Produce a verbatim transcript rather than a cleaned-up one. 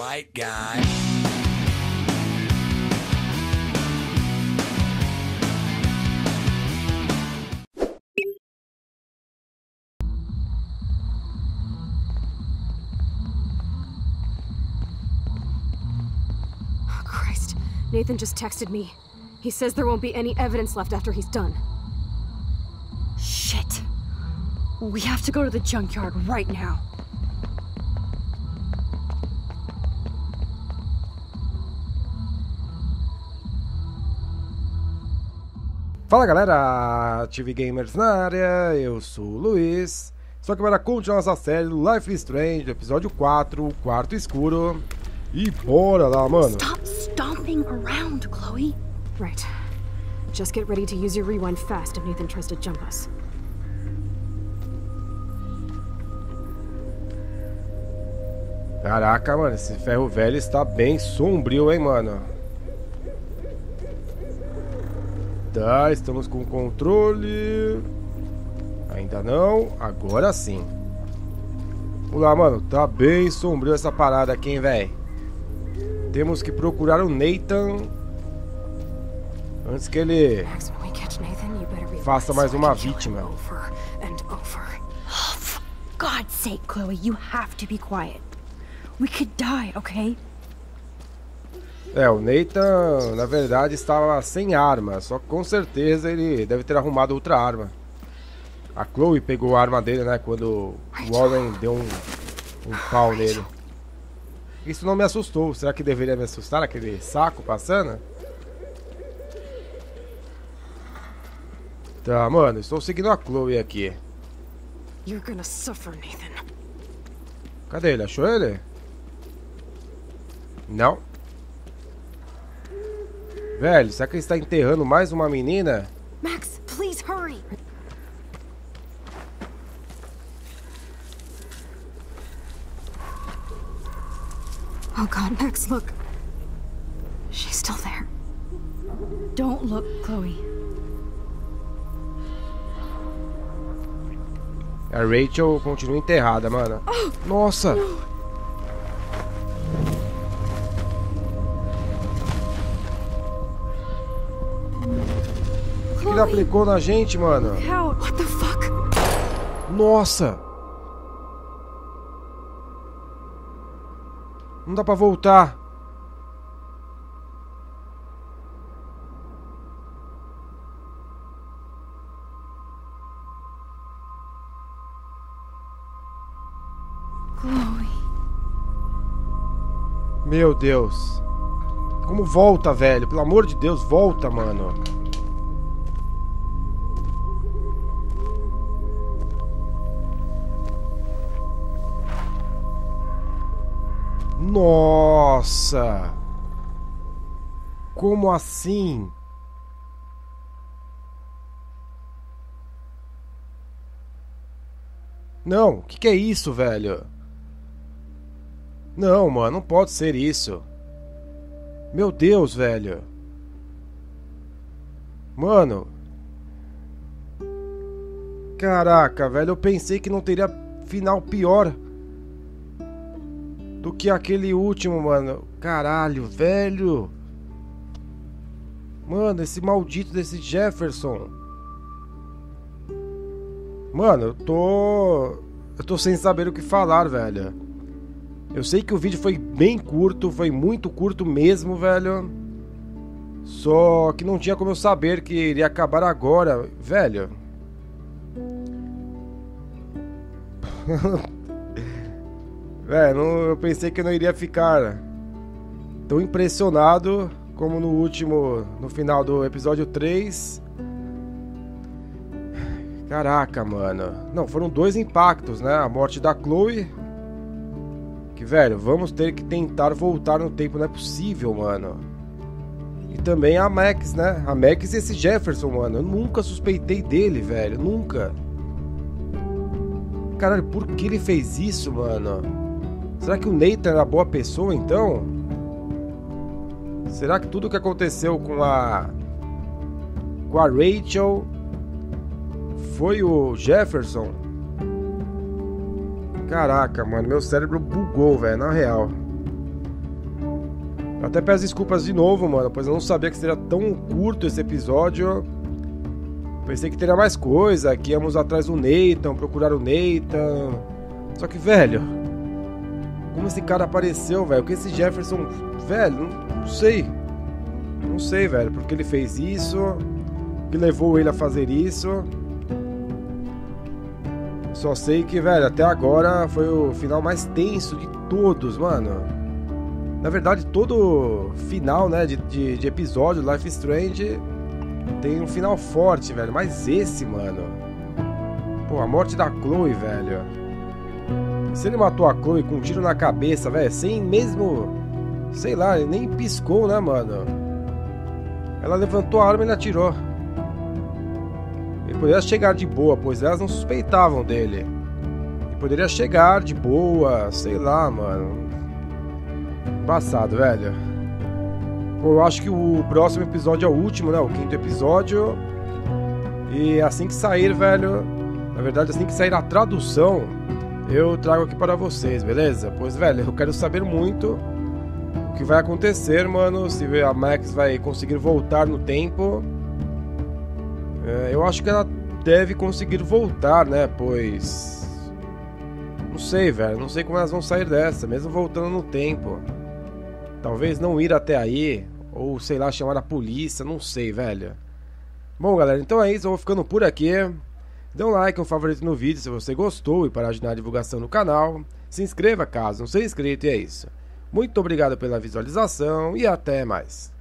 white guy. Oh, Christ, Nathan just texted me. He says there won't be any evidence left after he's done. Shit. We have to go to the junkyard right now. Fala galera, T V Gamers na área, eu sou o Luiz. Só que para continuar nossa série Life is Strange, episódio quatro, Quarto Escuro. E bora lá, mano. Stop stomping around, Chloe. Right. Just get ready to use your rewind fast if Nathan tries to jump us. Caraca, mano, esse ferro velho está bem sombrio, hein, mano. Tá, estamos com o controle. Ainda não, agora sim. Vamos lá, mano, tá bem sombrio essa parada aqui, hein, velho. Temos que procurar o Nathan antes que ele faça mais uma vítima. For God's sake, Chloe, you have to be quiet. We could die, okay? É, o Nathan, na verdade, estava sem arma, só que com certeza ele deve ter arrumado outra arma. A Chloe pegou a arma dele, né, quando o Warren deu um, um pau nele. Isso não me assustou, será que deveria me assustar aquele saco passando? Tá, mano, estou seguindo a Chloe aqui. Cadê ele? Achou ele? Não. Velho, será que ele está enterrando mais uma menina? Max, please hurry. Oh God, Max, look. She's still there. Don't look, Chloe. A Rachel continua enterrada, mano. Oh, nossa. Não. Ele aplicou na gente, mano. Nossa. Não dá pra voltar. Meu Deus. Como volta, velho? Pelo amor de Deus, volta, mano. Nossa! Como assim? Não, o que, que é isso, velho? Não, mano, não pode ser isso. Meu Deus, velho. Mano. Caraca, velho, eu pensei que não teria final pior do que aquele último, mano. Caralho, velho. Mano, esse maldito desse Jefferson. Mano, eu tô... Eu tô sem saber o que falar, velho. Eu sei que o vídeo foi bem curto. Foi muito curto mesmo, velho. Só que não tinha como eu saber que iria acabar agora, velho. É, não, eu pensei que eu não iria ficar tão impressionado como no último, no final do episódio três. Caraca, mano. Não, foram dois impactos, né? A morte da Chloe. Que, velho, vamos ter que tentar voltar no tempo, não é possível, mano. E também a Max, né? A Max e esse Jefferson, mano. Eu nunca suspeitei dele, velho. Nunca. Caralho, por que ele fez isso, mano? Será que o Nathan era boa pessoa, então? Será que tudo o que aconteceu com a... com a Rachel foi o Jefferson? Caraca, mano, meu cérebro bugou, velho, na real. Eu até peço desculpas de novo, mano, pois eu não sabia que seria tão curto esse episódio. Pensei que teria mais coisa, que íamos atrás do Nathan, procurar o Nathan. Só que, velho, como esse cara apareceu, velho? O que esse Jefferson... Velho, não, não sei. Não sei, velho, porque ele fez isso, o que levou ele a fazer isso. Só sei que, velho, até agora foi o final mais tenso de todos, mano. Na verdade, todo final, né, de, de, de episódio Life is Strange tem um final forte, velho. Mas esse, mano... Pô, a morte da Chloe, velho. Se ele matou a Chloe com um tiro na cabeça, velho, sem mesmo... Sei lá, ele nem piscou, né, mano? Ela levantou a arma e ele atirou. Ele poderia chegar de boa, pois elas não suspeitavam dele. Ele poderia chegar de boa, sei lá, mano... Passado, velho. Eu acho que o próximo episódio é o último, né? O quinto episódio. E assim que sair, velho... Na verdade, assim que sair a tradução, eu trago aqui para vocês, beleza? Pois, velho, eu quero saber muito o que vai acontecer, mano. Se a Max vai conseguir voltar no tempo. É, eu acho que ela deve conseguir voltar, né? Pois... Não sei, velho. Não sei como elas vão sair dessa, mesmo voltando no tempo. Talvez não ir até aí, ou sei lá, chamar a polícia, não sei, velho. Bom, galera, então é isso, eu vou ficando por aqui. Dê um like, um favorito no vídeo se você gostou e para ajudar a divulgação do canal. Se inscreva caso não seja inscrito, e é isso. Muito obrigado pela visualização e até mais.